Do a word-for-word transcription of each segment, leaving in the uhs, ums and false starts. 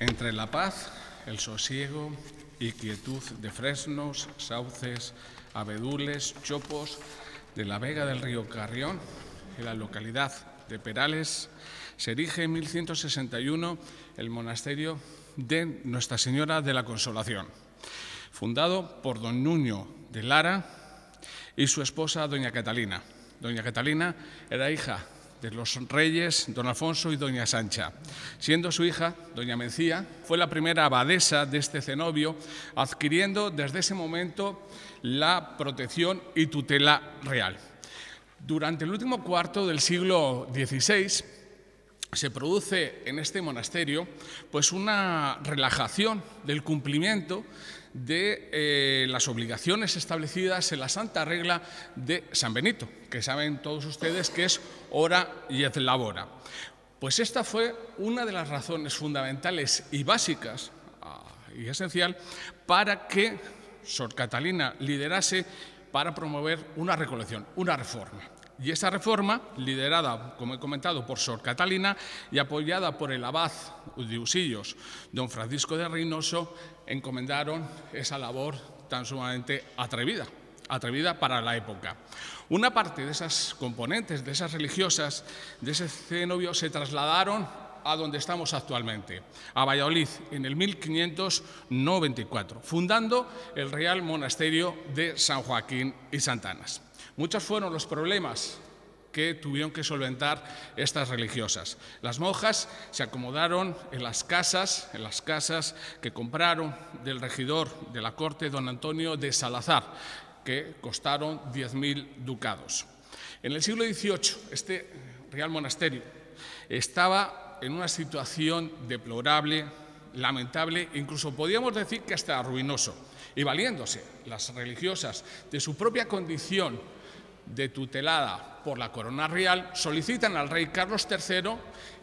entre la paz, el sosiego y quietud de fresnos, sauces, abedules, chopos, de la vega del río Carrión, en la localidad de Perales, se erige en mil ciento sesenta y uno el monasterio de Nuestra Señora de la Consolación, fundado por don Nuño de Lara y su esposa doña Catalina. Doña Catalina era hija de los reyes don Alfonso y doña Sancha. Siendo su hija, doña Mencía, fue la primera abadesa de este cenobio, adquiriendo desde ese momento la protección y tutela real. Durante el último cuarto del siglo dieciséis se produce en este monasterio pues una relajación del cumplimiento de eh, las obligaciones establecidas en la Santa Regla de San Benito, que saben todos ustedes que es ora y et labora. Pues esta fue una de las razones fundamentales y básicas y esencial para que Sor Catalina liderase para promover una recolección, una reforma. Y esa reforma, liderada, como he comentado, por Sor Catalina y apoyada por el abad de Usillos, don Francisco de Reynoso, encomendaron esa labor tan sumamente atrevida, atrevida para la época. Una parte de esas componentes, de esas religiosas, de ese cenobio, se trasladaron a donde estamos actualmente, a Valladolid, en el mil quinientos noventa y cuatro, fundando el Real Monasterio de San Joaquín y Santanas. Muchos fueron los problemas que tuvieron que solventar estas religiosas. Las monjas se acomodaron en las casas, en las casas que compraron del regidor de la corte, don Antonio de Salazar, que costaron diez mil ducados. En el siglo dieciocho, este Real Monasterio estaba en una situación deplorable, lamentable, incluso podríamos decir que hasta ruinoso, y valiéndose las religiosas de su propia condición de tutelada por la corona real, solicitan al rey Carlos tercero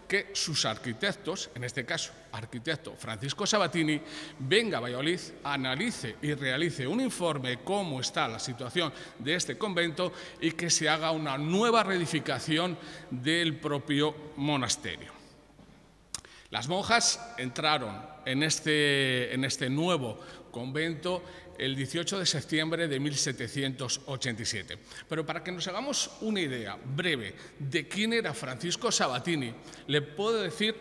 que sus arquitectos, en este caso arquitecto Francisco Sabatini, venga a Valladolid, analice y realice un informe cómo está la situación de este convento y que se haga una nueva reedificación del propio monasterio. Las monjas entraron en este, en este nuevo convento el dieciocho de septiembre de mil setecientos ochenta y siete. Pero para que nos hagamos una idea breve de quién era Francisco Sabatini, le puedo decir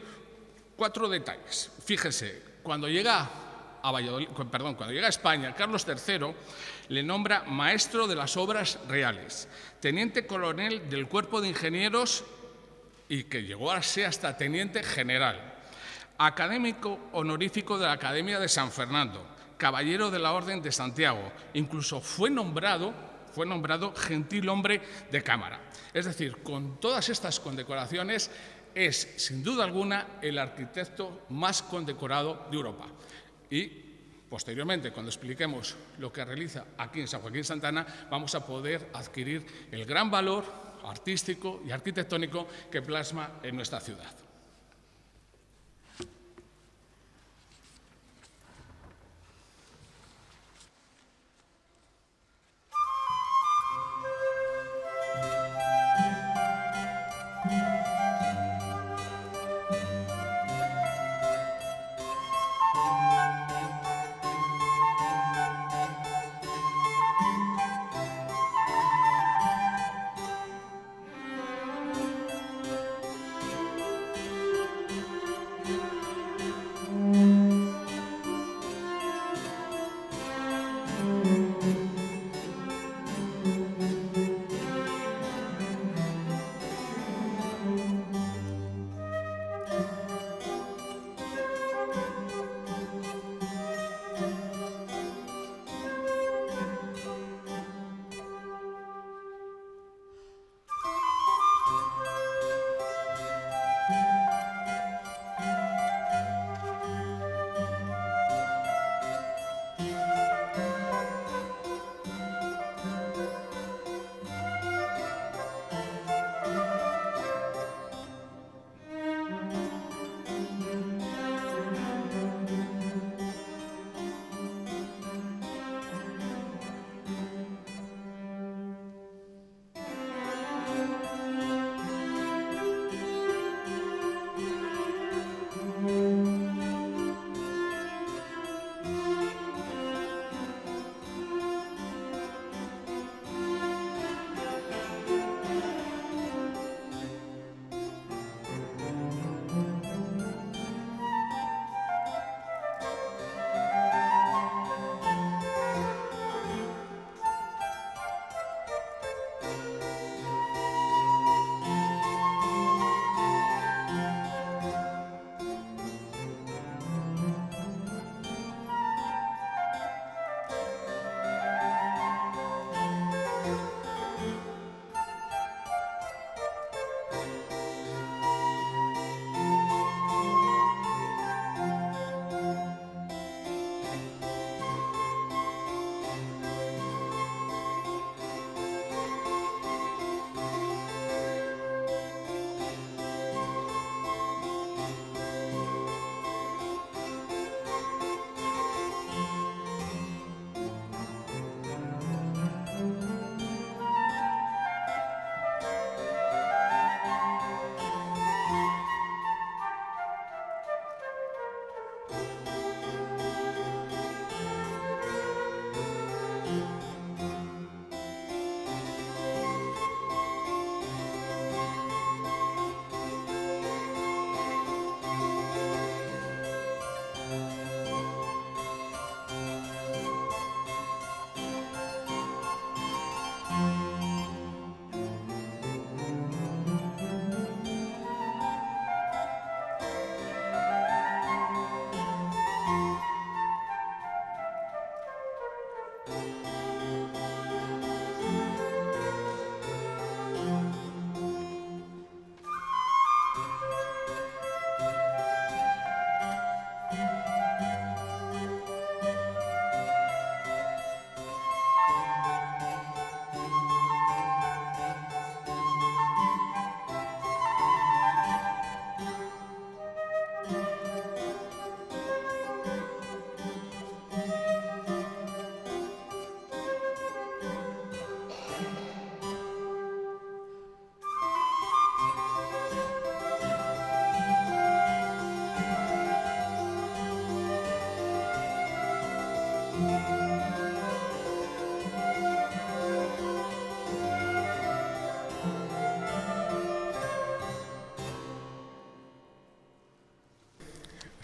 cuatro detalles. Fíjese, cuando llega a, Valladolid, perdón, cuando llega a España, Carlos tercero le nombra maestro de las obras reales, teniente coronel del Cuerpo de Ingenieros y que llegó a ser hasta teniente general, académico honorífico de la Academia de San Fernando, caballero de la Orden de Santiago, incluso fue nombrado, fue nombrado gentil hombre de cámara. Es decir, con todas estas condecoraciones es, sin duda alguna, el arquitecto más condecorado de Europa. Y, posteriormente, cuando expliquemos lo que realiza aquí en San Joaquín Santana, vamos a poder adquirir el gran valor artístico y arquitectónico que plasma en nuestra ciudad.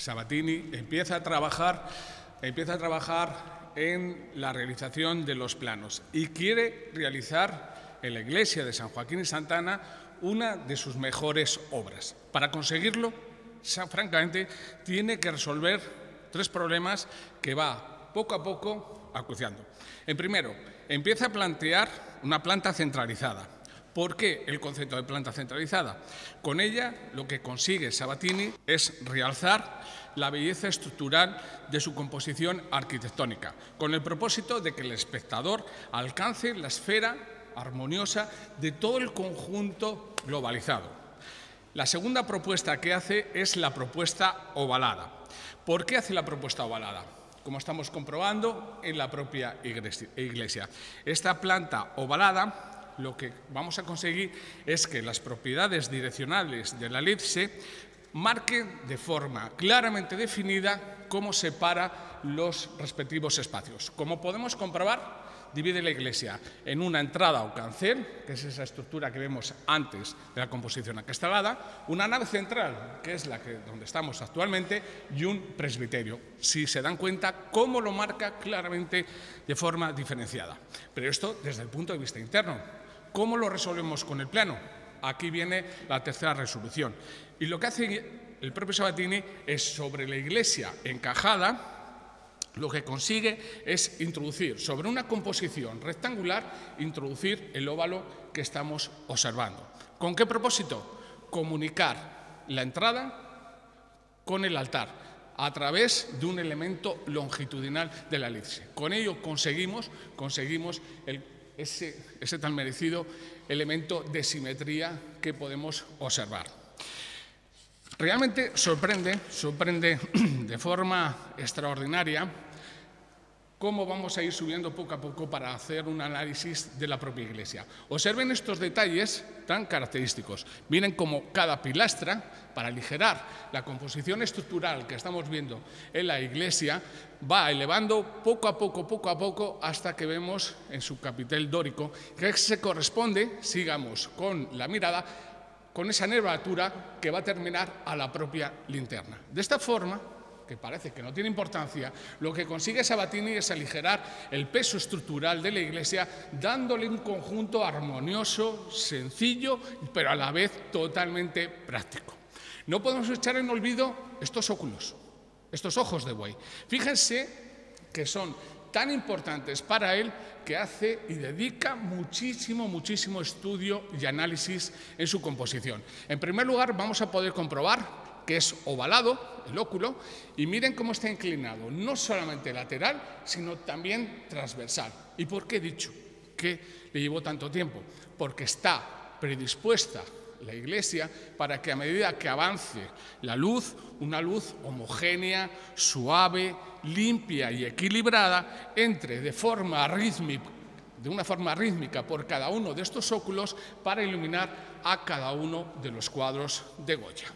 Sabatini empieza a trabajar, empieza a trabajar en la realización de los planos y quiere realizar en la iglesia de San Joaquín y Santa Ana una de sus mejores obras. Para conseguirlo, francamente, tiene que resolver tres problemas que va poco a poco acuciando. En primero, empieza a plantear una planta centralizada. ¿Por qué el concepto de planta centralizada? Con ella lo que consigue Sabatini es realzar la belleza estructural de su composición arquitectónica, con el propósito de que el espectador alcance la esfera armoniosa de todo el conjunto globalizado. La segunda propuesta que hace es la propuesta ovalada. ¿Por qué hace la propuesta ovalada? Como estamos comprobando en la propia iglesia. Esta planta ovalada, lo que vamos a conseguir es que las propiedades direccionales de la elipse marquen de forma claramente definida cómo separa los respectivos espacios. Como podemos comprobar, divide la iglesia en una entrada o cancel, que es esa estructura que vemos antes de la composición acristalada, una nave central, que es la que, donde estamos actualmente, y un presbiterio. Si se dan cuenta cómo lo marca claramente de forma diferenciada. Pero esto desde el punto de vista interno. ¿Cómo lo resolvemos con el plano? Aquí viene la tercera resolución. Y lo que hace el propio Sabatini es, sobre la iglesia encajada, lo que consigue es introducir, sobre una composición rectangular, introducir el óvalo que estamos observando. ¿Con qué propósito? Comunicar la entrada con el altar a través de un elemento longitudinal de la elipse. Con ello conseguimos, conseguimos el, ese, ese tan merecido elemento de simetría que podemos observar. Realmente sorprende, sorprende de forma extraordinaria cómo vamos a ir subiendo poco a poco para hacer un análisis de la propia iglesia. Observen estos detalles tan característicos. Miren cómo cada pilastra, para aligerar la composición estructural que estamos viendo en la iglesia, va elevando poco a poco, poco a poco, hasta que vemos en su capitel dórico, que se corresponde, sigamos con la mirada, con esa nervatura que va a terminar a la propia linterna. De esta forma, que parece que no tiene importancia, lo que consigue Sabatini es aligerar el peso estructural de la iglesia, dándole un conjunto armonioso, sencillo, pero a la vez totalmente práctico. No podemos echar en olvido estos óculos, estos ojos de buey. Fíjense que son tan importantes para él que hace y dedica muchísimo, muchísimo estudio y análisis en su composición. En primer lugar, vamos a poder comprobar que es ovalado el óculo y miren cómo está inclinado, no solamente lateral, sino también transversal. ¿Y por qué he dicho que le llevó tanto tiempo? Porque está predispuesta la iglesia para que a medida que avance la luz, una luz homogénea, suave, limpia y equilibrada, entre de forma rítmica, de una forma rítmica por cada uno de estos óculos para iluminar a cada uno de los cuadros de Goya.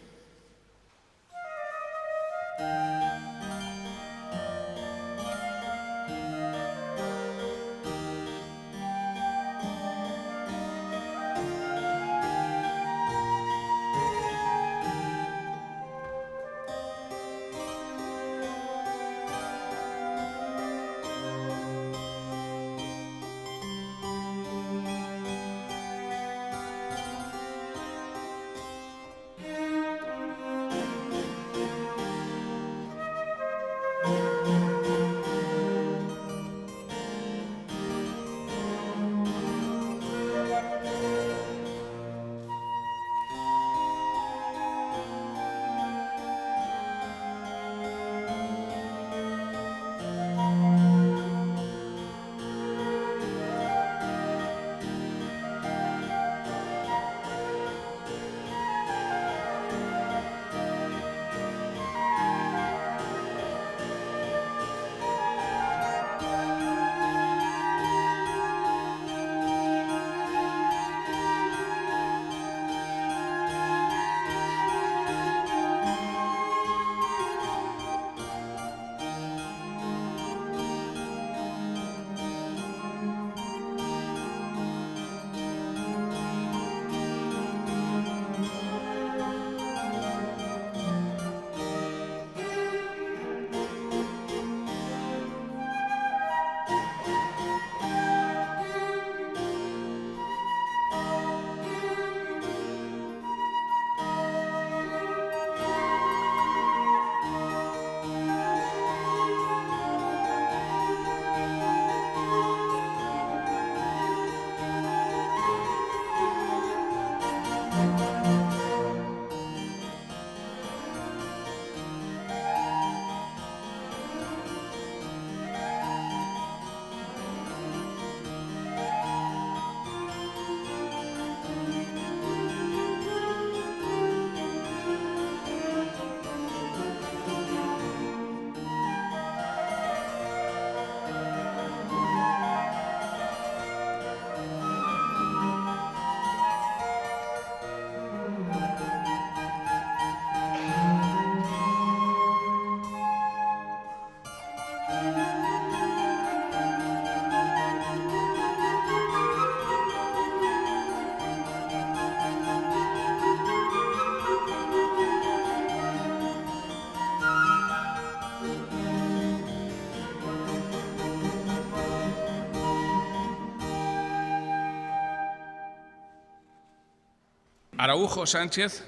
Araujo Sánchez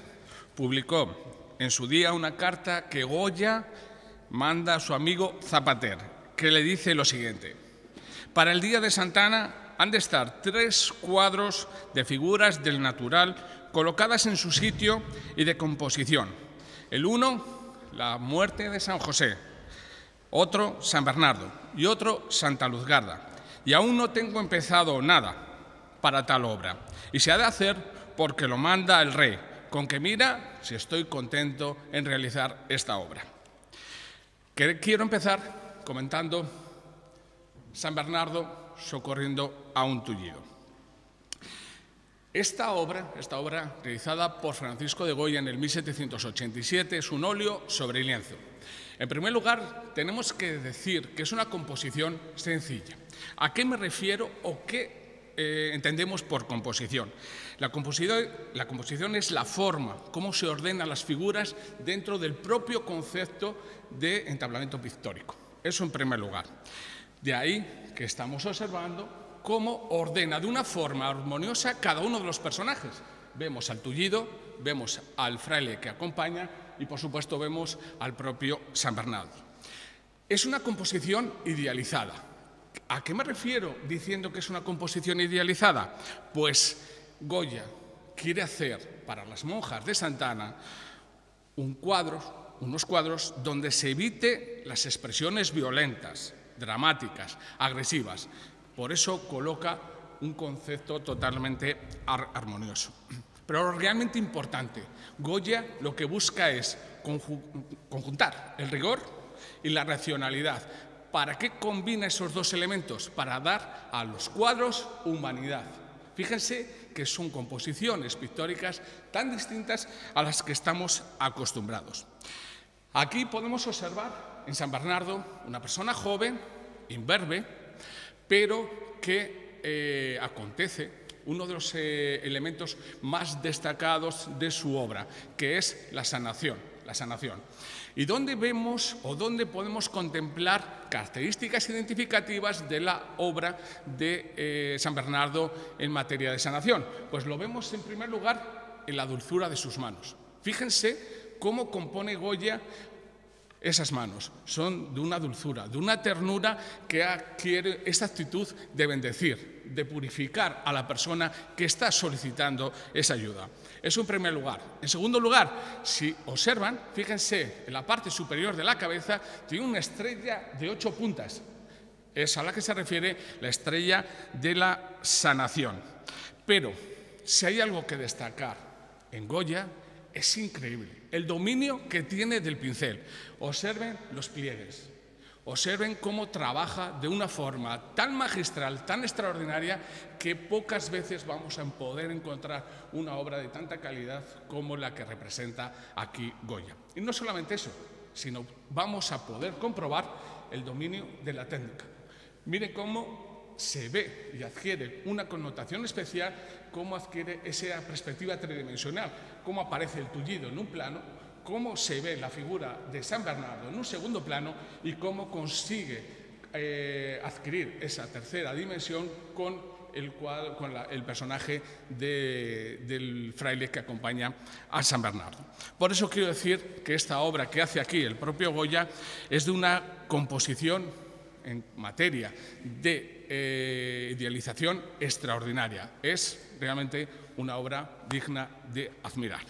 publicó en su día una carta que Goya manda a su amigo Zapater, que le dice lo siguiente: para el día de Santa Ana han de estar tres cuadros de figuras del natural colocadas en su sitio y de composición. El uno, la muerte de San José, otro, San Bernardo, y otro, Santa Luzgarda. Y aún no tengo empezado nada para tal obra, y se ha de hacer porque lo manda el rey, con que mira si estoy contento en realizar esta obra. Quiero empezar comentando San Bernardo socorriendo a un tullido. Esta obra, esta obra realizada por Francisco de Goya en el mil setecientos ochenta y siete, es un óleo sobre lienzo. En primer lugar, tenemos que decir que es una composición sencilla. ¿A qué me refiero o qué eh, entendemos por composición? La composición, la composición es la forma, cómo se ordenan las figuras dentro del propio concepto de entablamiento pictórico. Eso en primer lugar. De ahí que estamos observando cómo ordena de una forma armoniosa cada uno de los personajes. Vemos al tullido, vemos al fraile que acompaña y, por supuesto, vemos al propio San Bernardo. Es una composición idealizada. ¿A qué me refiero diciendo que es una composición idealizada? Pues Goya quiere hacer para las monjas de Santa Ana un cuadro, unos cuadros donde se evite las expresiones violentas, dramáticas, agresivas. Por eso coloca un concepto totalmente ar- armonioso. Pero lo realmente importante, Goya lo que busca es conjuntar el rigor y la racionalidad. ¿Para qué combina esos dos elementos? Para dar a los cuadros humanidad. Fíjense que son composiciones pictóricas tan distintas a las que estamos acostumbrados. Aquí podemos observar en San Bernardo una persona joven, imberbe, pero que eh, acontece uno de los eh, elementos más destacados de su obra, que es la sanación. La sanación. ¿Y dónde vemos o dónde podemos contemplar características identificativas de la obra de eh, San Bernardo en materia de sanación? Pues lo vemos en primer lugar en la dulzura de sus manos. Fíjense cómo compone Goya esas manos. Son de una dulzura, de una ternura que adquiere esta actitud de bendecir, de purificar a la persona que está solicitando esa ayuda. Eso en primer lugar. En segundo lugar, si observan, fíjense, en la parte superior de la cabeza tiene una estrella de ocho puntas. Es a la que se refiere la estrella de la sanación. Pero si hay algo que destacar en Goya, es increíble el dominio que tiene del pincel. Observen los pliegues, observen cómo trabaja de una forma tan magistral, tan extraordinaria, que pocas veces vamos a poder encontrar una obra de tanta calidad como la que representa aquí Goya. Y no solamente eso, sino vamos a poder comprobar el dominio de la técnica. Mire cómo se ve y adquiere una connotación especial, cómo adquiere esa perspectiva tridimensional, cómo aparece el tullido en un plano, cómo se ve la figura de San Bernardo en un segundo plano y cómo consigue eh, adquirir esa tercera dimensión con el, cuadro, con la, el personaje de, del fraile que acompaña a San Bernardo. Por eso quiero decir que esta obra que hace aquí el propio Goya es de una composición en materia de eh, idealización extraordinaria. Es realmente una obra digna de admirar.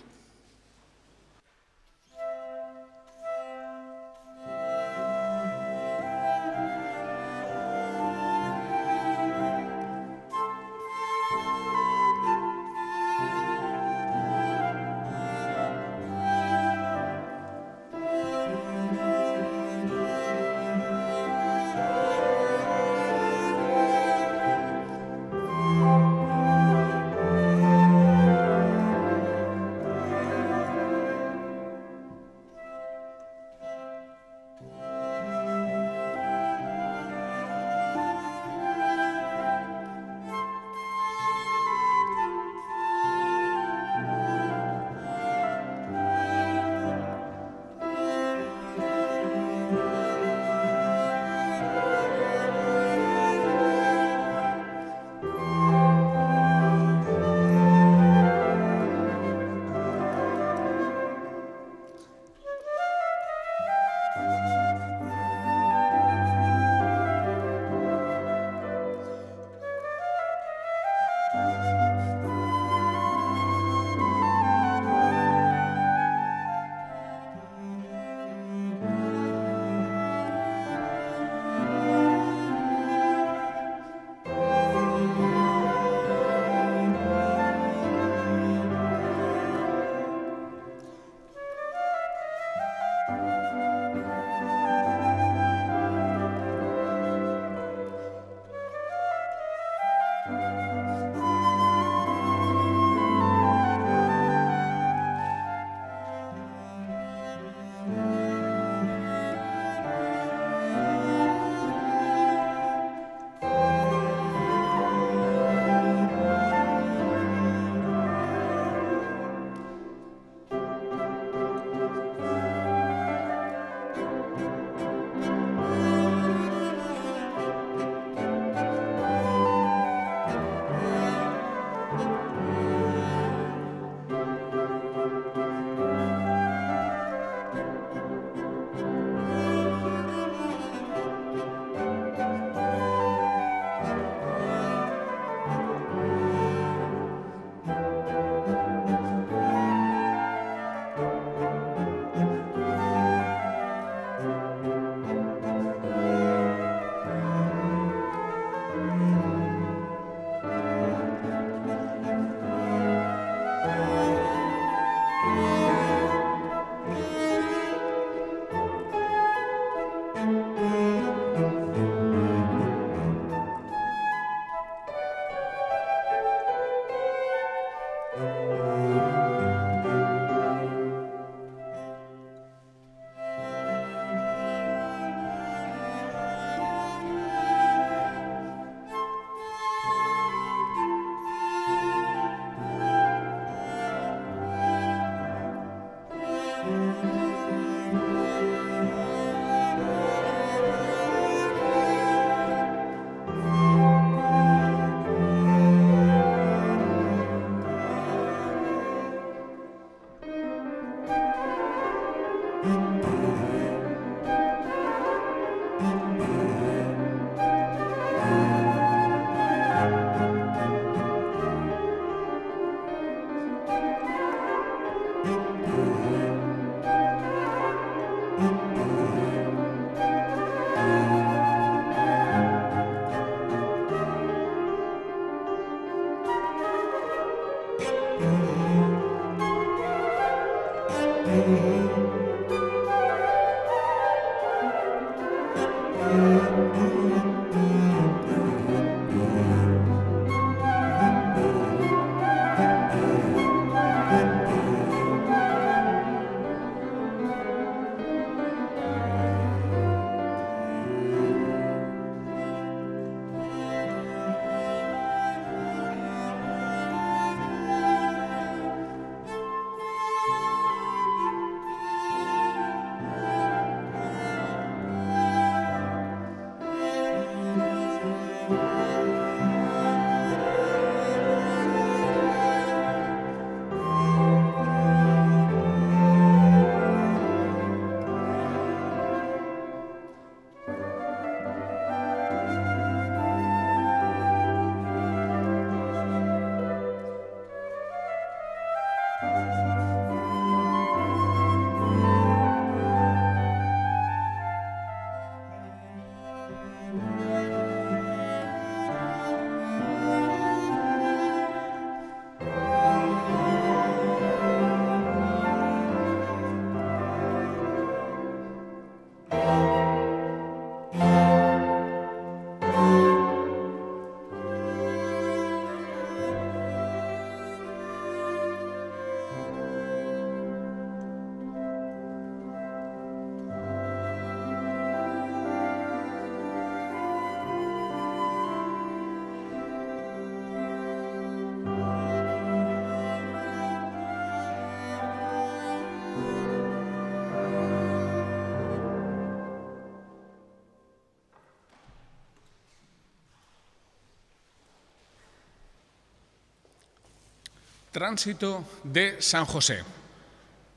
Tránsito de San José.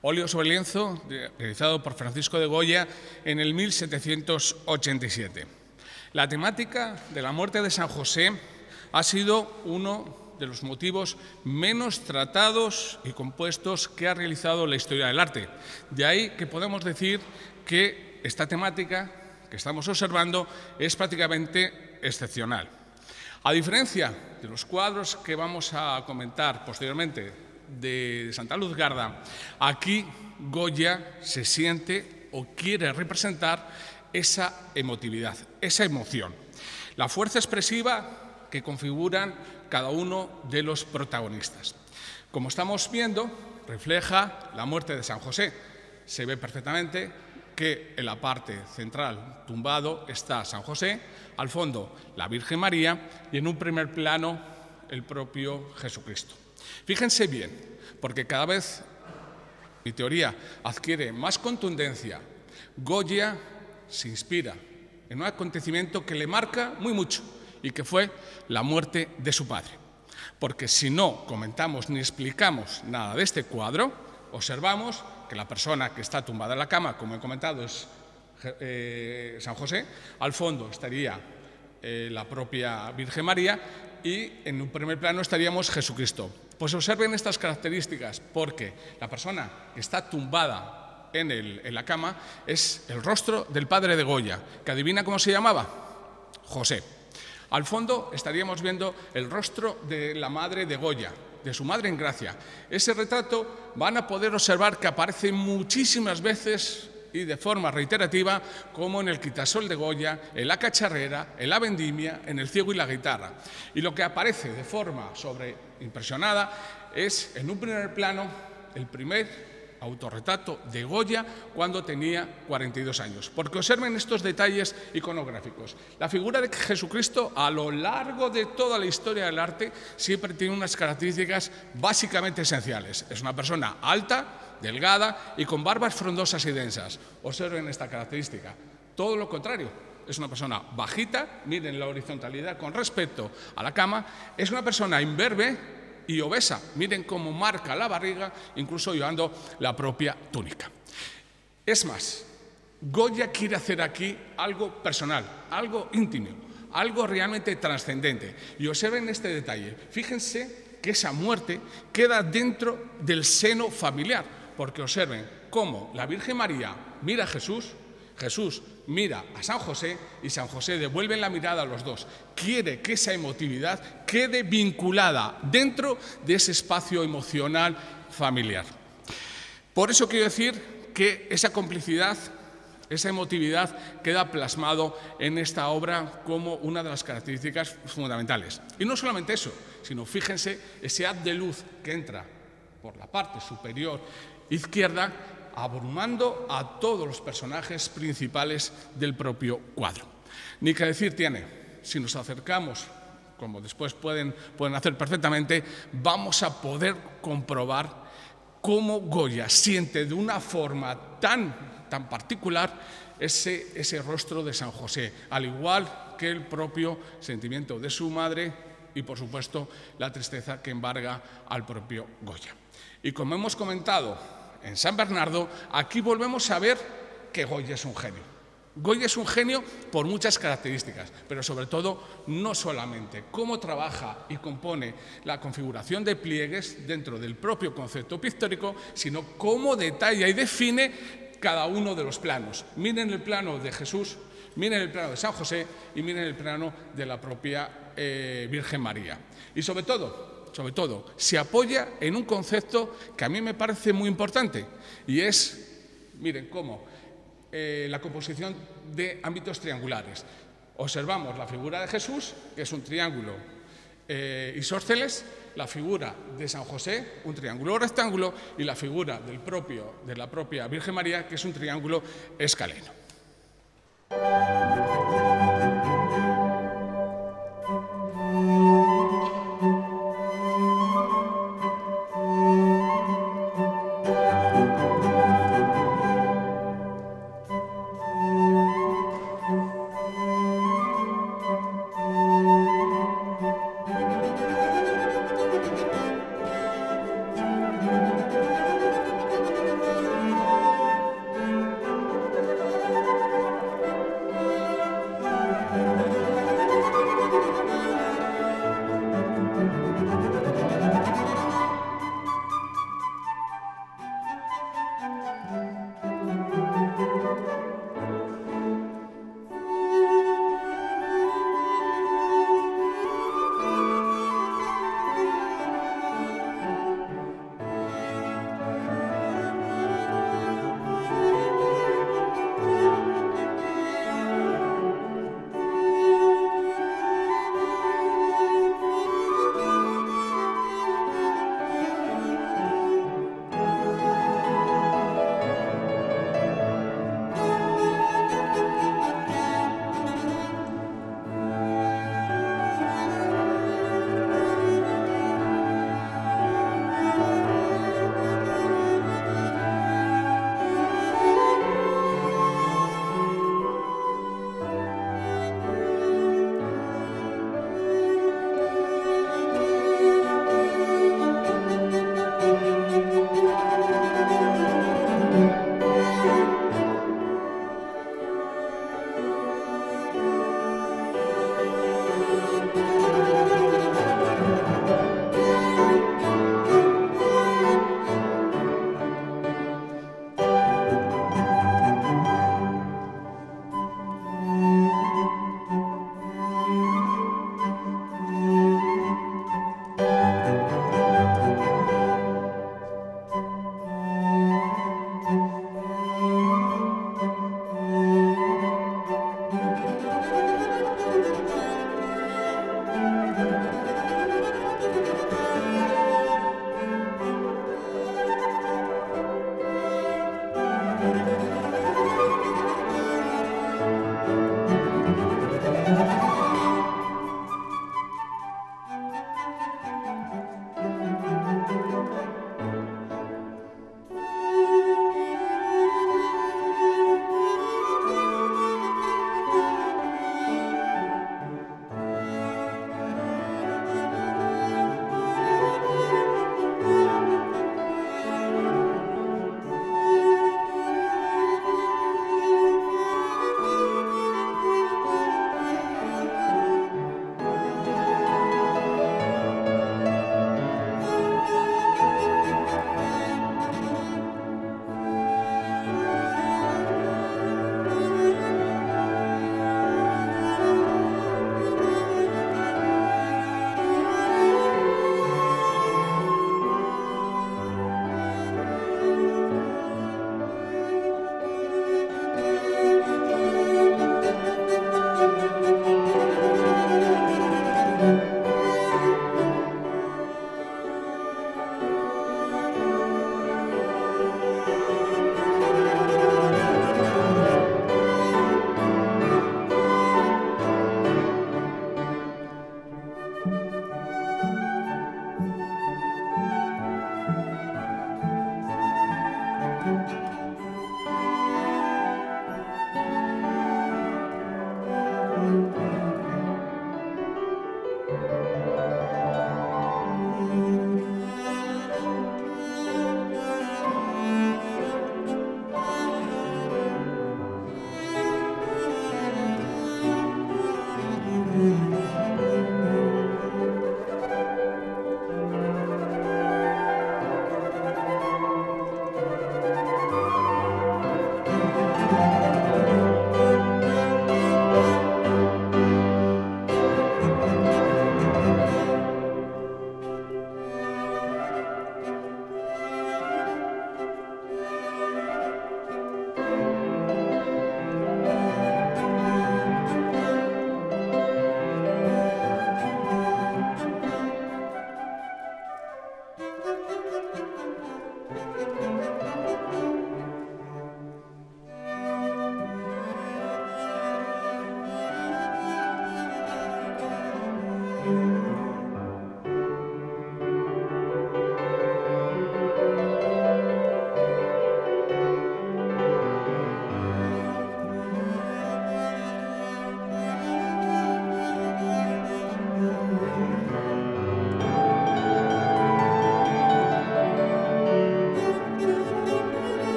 Óleo sobre lienzo realizado por Francisco de Goya en el mil setecientos ochenta y siete. La temática de la muerte de San José ha sido uno de los motivos menos tratados y compuestos que ha realizado la historia del arte. De ahí que podemos decir que esta temática que estamos observando es prácticamente excepcional. A diferencia de los cuadros que vamos a comentar posteriormente de Santa Luzgarda, aquí Goya se siente o quiere representar esa emotividad, esa emoción, la fuerza expresiva que configuran cada uno de los protagonistas. Como estamos viendo, refleja la muerte de San José. Se ve perfectamente que en la parte central, tumbado, está San José, al fondo la Virgen María y en un primer plano el propio Jesucristo. Fíjense bien, porque cada vez, mi teoría, adquiere más contundencia. Goya se inspira en un acontecimiento que le marca muy mucho y que fue la muerte de su padre. Porque si no comentamos ni explicamos nada de este cuadro, observamos que la persona que está tumbada en la cama, como he comentado, es eh, San José, al fondo estaría eh, la propia Virgen María y en un primer plano estaríamos Jesucristo. Pues observen estas características, porque la persona que está tumbada en, el, en la cama es el rostro del padre de Goya, que adivina cómo se llamaba, José. Al fondo estaríamos viendo el rostro de la madre de Goya, de su madre en Gracia. Ese retrato van a poder observar que aparece muchísimas veces y de forma reiterativa, como en el Quitasol de Goya, en la Cacharrera, en la Vendimia, en el Ciego y la Guitarra. Y lo que aparece de forma sobreimpresionada es, en un primer plano, el primer autorretrato de Goya cuando tenía cuarenta y dos años. Porque observen estos detalles iconográficos. La figura de Jesucristo, a lo largo de toda la historia del arte, siempre tiene unas características básicamente esenciales. Es una persona alta, delgada y con barbas frondosas y densas. Observen esta característica. Todo lo contrario, es una persona bajita, miren la horizontalidad con respecto a la cama, es una persona imberbe y obesa, miren cómo marca la barriga, incluso llevando la propia túnica. Es más, Goya quiere hacer aquí algo personal, algo íntimo, algo realmente trascendente. Y observen este detalle, fíjense que esa muerte queda dentro del seno familiar. Porque observen cómo la Virgen María mira a Jesús, Jesús mira a San José y San José devuelve la mirada a los dos. Quiere que esa emotividad quede vinculada dentro de ese espacio emocional familiar. Por eso quiero decir que esa complicidad, esa emotividad queda plasmado en esta obra como una de las características fundamentales. Y no solamente eso, sino fíjense ese haz de luz que entra por la parte superior izquierda, abrumando a todos los personajes principales del propio cuadro. Ni que decir tiene, si nos acercamos, como después pueden, pueden hacer perfectamente, vamos a poder comprobar cómo Goya siente de una forma tan, tan particular ese, ese rostro de San José, al igual que el propio sentimiento de su madre y, por supuesto, la tristeza que embarga al propio Goya. Y como hemos comentado en San Bernardo, aquí volvemos a ver que Goya es un genio. Goya es un genio por muchas características, pero sobre todo, no solamente cómo trabaja y compone la configuración de pliegues dentro del propio concepto pictórico, sino cómo detalla y define cada uno de los planos. Miren el plano de Jesús, miren el plano de San José y miren el plano de la propia eh, Virgen María. Y sobre todo, sobre todo, se apoya en un concepto que a mí me parece muy importante y es, miren cómo, eh, la composición de ámbitos triangulares. Observamos la figura de Jesús, que es un triángulo eh, isósceles, la figura de San José, un triángulo rectángulo, y la figura del propio, de la propia Virgen María, que es un triángulo escaleno.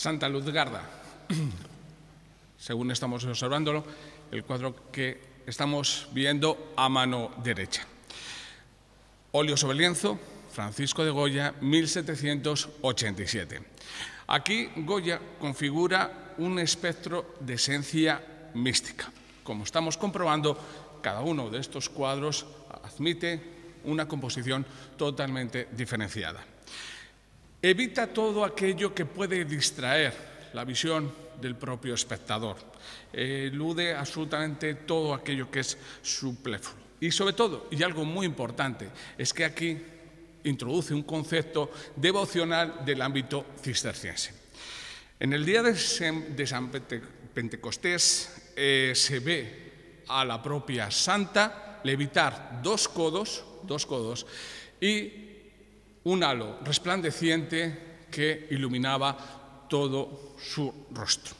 Santa Luzgarda. Según estamos observándolo, el cuadro que estamos viendo a mano derecha. Óleo sobre lienzo, Francisco de Goya, mil setecientos ochenta y siete. Aquí Goya configura un espectro de esencia mística. Como estamos comprobando, cada uno de estos cuadros admite una composición totalmente diferenciada. Evita todo aquello que puede distraer la visión del propio espectador. Elude absolutamente todo aquello que es superfluo. Y sobre todo, y algo muy importante, es que aquí introduce un concepto devocional del ámbito cisterciense. En el día de San Pentecostés eh, se ve a la propia santa levitar dos codos, dos codos y un halo resplandeciente que iluminaba todo su rostro.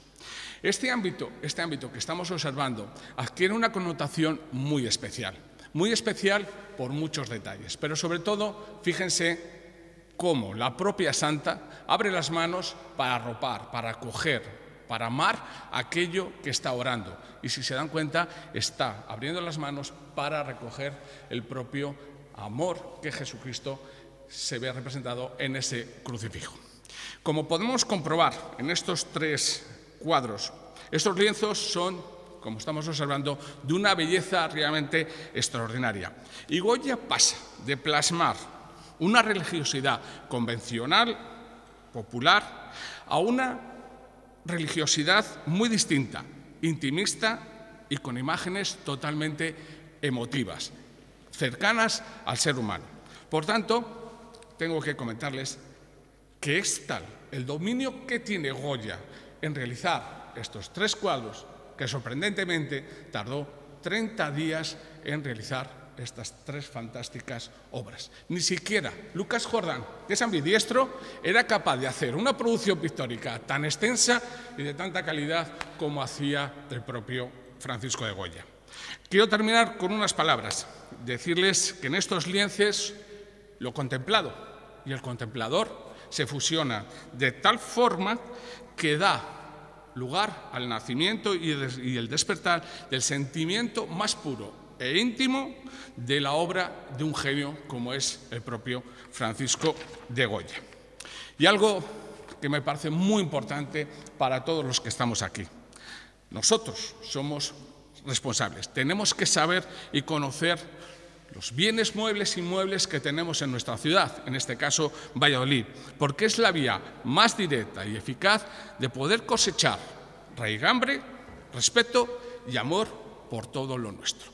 Este ámbito, este ámbito que estamos observando adquiere una connotación muy especial, muy especial por muchos detalles, pero sobre todo, fíjense cómo la propia santa abre las manos para arropar, para acoger, para amar aquello que está orando. Y si se dan cuenta, está abriendo las manos para recoger el propio amor que Jesucristo se ve representado en ese crucifijo. Como podemos comprobar en estos tres cuadros, estos lienzos son, como estamos observando, de una belleza realmente extraordinaria. Y Goya pasa de plasmar una religiosidad convencional, popular, a una religiosidad muy distinta, intimista y con imágenes totalmente emotivas, cercanas al ser humano. Por tanto, tengo que comentarles que es tal el dominio que tiene Goya en realizar estos tres cuadros, que sorprendentemente tardó treinta días en realizar estas tres fantásticas obras. Ni siquiera Lucas Jordán, que es ambidiestro, era capaz de hacer una producción pictórica tan extensa y de tanta calidad como hacía el propio Francisco de Goya. Quiero terminar con unas palabras, decirles que en estos lienzos lo contemplado y el contemplador se fusiona de tal forma que da lugar al nacimiento y el despertar del sentimiento más puro e íntimo de la obra de un genio como es el propio Francisco de Goya. Y algo que me parece muy importante para todos los que estamos aquí. Nosotros somos responsables. Tenemos que saber y conocer los bienes muebles e inmuebles que tenemos en nuestra ciudad, en este caso Valladolid, porque es la vía más directa y eficaz de poder cosechar raigambre, respeto y amor por todo lo nuestro.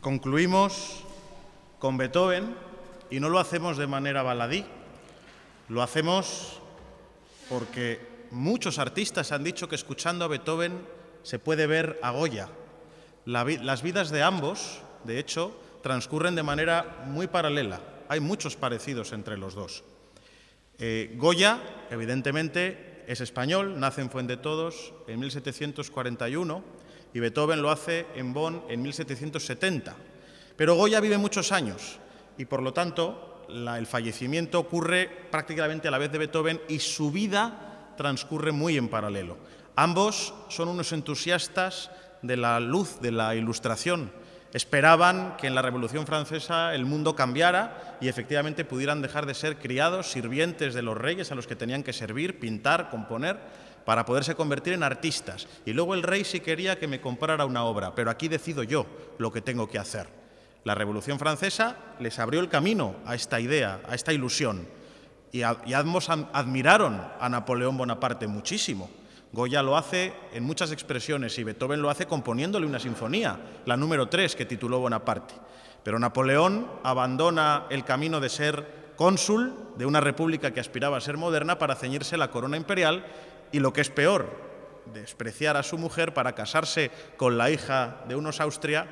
Concluimos con Beethoven y no lo hacemos de manera baladí, lo hacemos porque muchos artistas han dicho que escuchando a Beethoven se puede ver a Goya. La vi- las vidas de ambos, de hecho, transcurren de manera muy paralela. Hay muchos parecidos entre los dos. Eh, Goya, evidentemente, es español, nace en Fuendetodos en mil setecientos cuarenta y uno y Beethoven lo hace en Bonn en mil setecientos setenta. Pero Goya vive muchos años y, por lo tanto, la, el fallecimiento ocurre prácticamente a la vez de Beethoven y su vida transcurre muy en paralelo. Ambos son unos entusiastas de la luz, de la ilustración. Esperaban que en la Revolución Francesa el mundo cambiara y efectivamente pudieran dejar de ser criados, sirvientes de los reyes a los que tenían que servir, pintar, componer, para poderse convertir en artistas. Y luego el rey sí quería que me comprara una obra, pero aquí decido yo lo que tengo que hacer. La Revolución Francesa les abrió el camino a esta idea, a esta ilusión. Y, a, y ambos admiraron a Napoleón Bonaparte muchísimo. Goya lo hace en muchas expresiones y Beethoven lo hace componiéndole una sinfonía, la número tres, que tituló Bonaparte. Pero Napoleón abandona el camino de ser cónsul de una república que aspiraba a ser moderna para ceñirse la corona imperial y, lo que es peor, despreciar a su mujer para casarse con la hija de unos Austria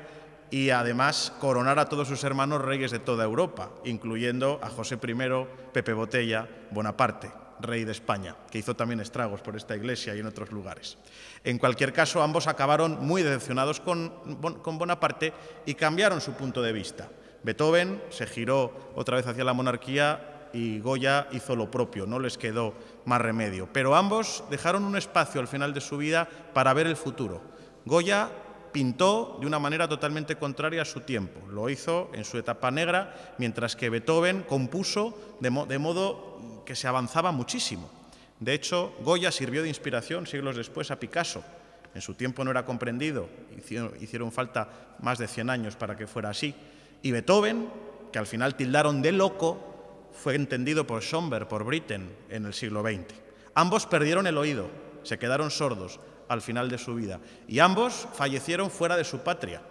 y, además, coronar a todos sus hermanos reyes de toda Europa, incluyendo a José primero, Pepe Botella, Bonaparte, rey de España, que hizo también estragos por esta iglesia y en otros lugares. En cualquier caso, ambos acabaron muy decepcionados con, con Bonaparte y cambiaron su punto de vista. Beethoven se giró otra vez hacia la monarquía y Goya hizo lo propio, no les quedó más remedio. Pero ambos dejaron un espacio al final de su vida para ver el futuro. Goya pintó de una manera totalmente contraria a su tiempo. Lo hizo en su etapa negra, mientras que Beethoven compuso de, mo- de modo que se avanzaba muchísimo. De hecho, Goya sirvió de inspiración siglos después a Picasso. En su tiempo no era comprendido, hicieron, hicieron falta más de cien años para que fuera así. Y Beethoven, que al final tildaron de loco, fue entendido por Schoenberg, por Britten, en el siglo veinte. Ambos perdieron el oído, se quedaron sordos al final de su vida, y ambos fallecieron fuera de su patria.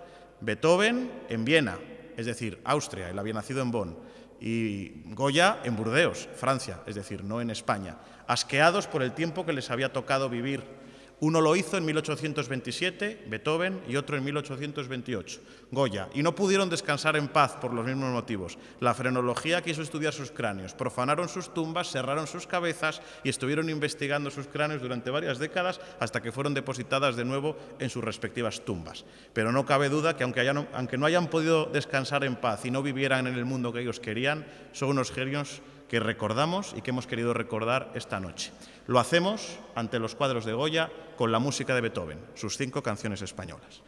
Beethoven en Viena, es decir, Austria, él había nacido en Bonn, y Goya en Burdeos, Francia, es decir, no en España, asqueados por el tiempo que les había tocado vivir. Uno lo hizo en mil ochocientos veintisiete, Beethoven, y otro en mil ochocientos veintiocho, Goya, y no pudieron descansar en paz por los mismos motivos. La frenología quiso estudiar sus cráneos, profanaron sus tumbas, cerraron sus cabezas y estuvieron investigando sus cráneos durante varias décadas hasta que fueron depositadas de nuevo en sus respectivas tumbas. Pero no cabe duda que aunque, hayan, aunque no hayan podido descansar en paz y no vivieran en el mundo que ellos querían, son unos genios que recordamos y que hemos querido recordar esta noche. Lo hacemos ante los cuadros de Goya con la música de Beethoven, sus cinco canciones españolas.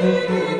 Thank you.